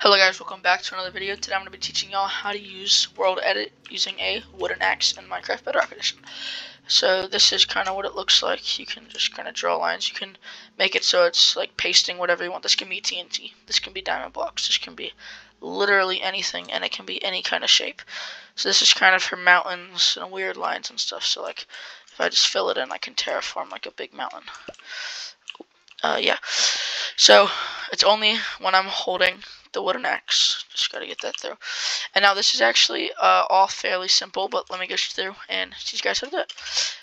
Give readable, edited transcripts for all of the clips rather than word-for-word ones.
Hello guys, welcome back to another video. Today I'm going to be teaching y'all how to use world edit using a wooden axe in Minecraft Bedrock Edition. So this is kind of what it looks like. You can just kind of draw lines. You can make it so it's like pasting whatever you want. This can be TNT. This can be diamond blocks. This can be literally anything, and it can be any kind of shape. So this is kind of for mountains and weird lines and stuff. So like if I just fill it in, I can terraform like a big mountain. So it's only when I'm holding the wooden axe. Just gotta get that through. And now this is actually all fairly simple, but let me go through and teach you guys how to do it.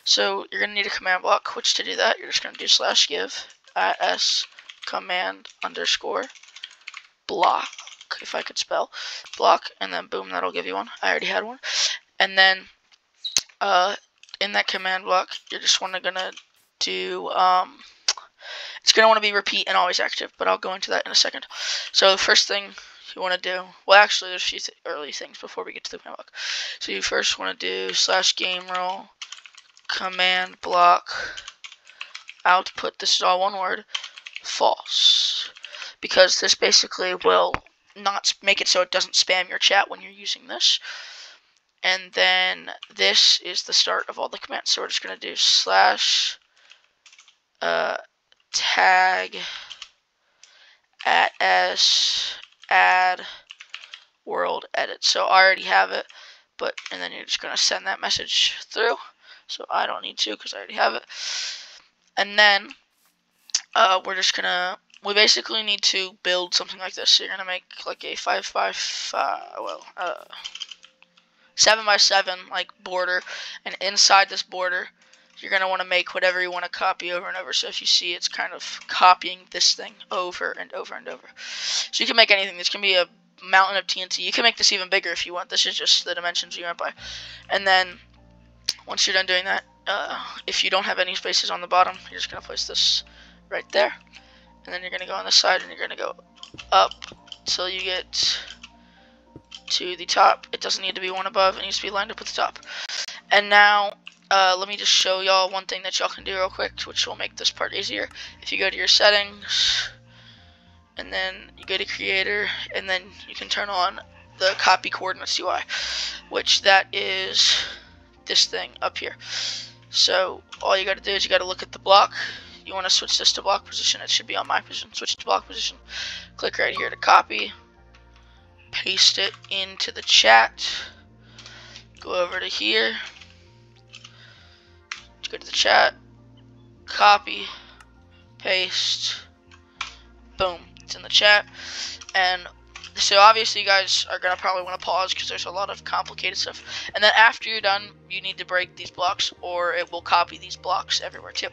So you're gonna need a command block, which to do that, you're just gonna do /give @s command_block, if I could spell, block, and then boom, that'll give you one. I already had one. And then in that command block, you're just gonna do it's going to want to be repeat and always active, but I'll go into that in a second. So the first thing you want to do, well actually there's a few early things before we get to the command block. So you first want to do /game rule, command block, output, this is all one word, false. Because this basically will not make it so it doesn't spam your chat when you're using this. And then this is the start of all the commands. So we're just going to do /tag @s add world edit. So I already have it, but and then you're just gonna send that message through. So I don't need to because I already have it. And then we basically need to build something like this. So you're gonna make like a 7 by 7 like border, and inside this border you're going to want to make whatever you want to copy over and over. So if you see, it's kind of copying this thing over and over and over. So you can make anything. This can be a mountain of TNT. You can make this even bigger if you want. This is just the dimensions you went by. And then once you're done doing that, if you don't have any spaces on the bottom, you're just going to place this right there. And then you're going to go on this side, and you're going to go up till you get to the top. It doesn't need to be one above. It needs to be lined up with the top. And now let me just show y'all one thing that y'all can do real quick, which will make this part easier. If you go to your settings, and then you go to creator, and then you can turn on the copy coordinates UI, which that is this thing up here. So all you gotta do is you gotta look at the block. You wanna switch this to block position. It should be on my position. Switch to block position. Click right here to copy. Paste it into the chat. Go over to here. Go to the chat, copy, paste, boom, it's in the chat. And so obviously you guys are going to probably want to pause because there's a lot of complicated stuff. And then after you're done, you need to break these blocks or it will copy these blocks everywhere too.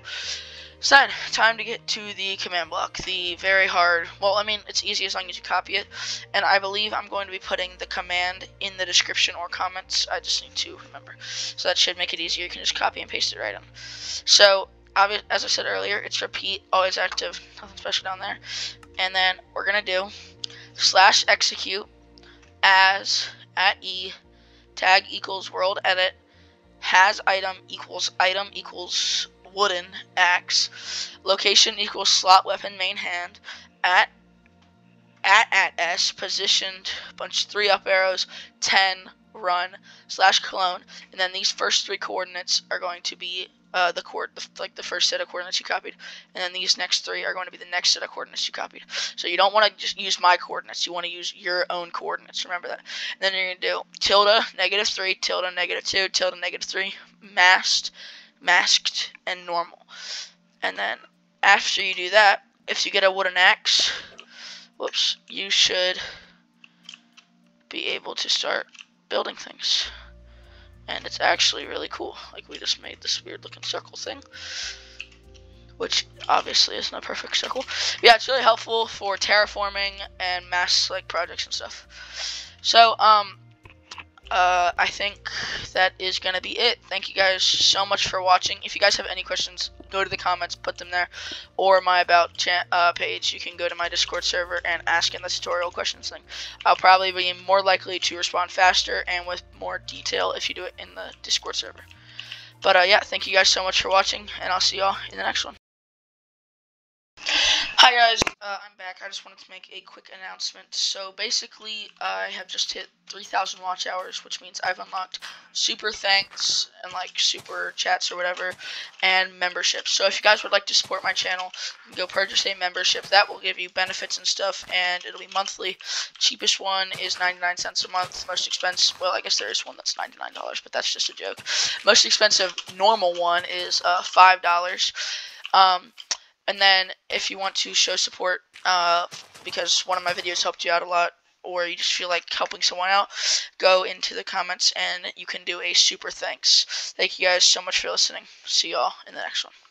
So then, time to get to the command block, the very hard, well I mean it's easy as long as you copy it. And I believe I'm going to be putting the command in the description or comments, I just need to remember. So that should make it easier, you can just copy and paste it right in. So, as I said earlier, it's repeat, always active, nothing special down there. And then we're going to do /execute as @e tag = world edit has item = wooden axe location = slot weapon main hand at s positioned bunch 3 up arrows 10 run /clone, and then these first 3 coordinates are going to be the first set of coordinates you copied, and then these next 3 are going to be the next set of coordinates you copied. So you don't want to just use my coordinates, you want to use your own coordinates, remember that. And then you're gonna do ~(-3), ~(-2), ~(-3), masked, and normal. And then after you do that, if you get a wooden axe, whoops, you should be able to start building things. And it's actually really cool. Like, we just made this weird looking circle thing, which obviously isn't a perfect circle. But yeah, it's really helpful for terraforming and mass like projects and stuff. So I think that is gonna be it. Thank you guys so much for watching. If you guys have any questions, go to the comments, put them there, or my about page. You can go to my Discord server and ask in the tutorial questions thing. I'll probably be more likely to respond faster and with more detail if you do it in the Discord server. But yeah, thank you guys so much for watching, and I'll see y'all in the next one. Hi guys, I'm back. I just wanted to make a quick announcement. So basically, I have just hit 3,000 watch hours, which means I've unlocked super thanks and like super chats or whatever, and memberships. So if you guys would like to support my channel, you can go purchase a membership. That will give you benefits and stuff, and it'll be monthly. Cheapest one is 99 cents a month. Most expensive, well, I guess there is one that's $99, but that's just a joke. Most expensive normal one is $5. And then, if you want to show support, because one of my videos helped you out a lot, or you just feel like helping someone out, go into the comments and you can do a super thanks. Thank you guys so much for listening. See y'all in the next one.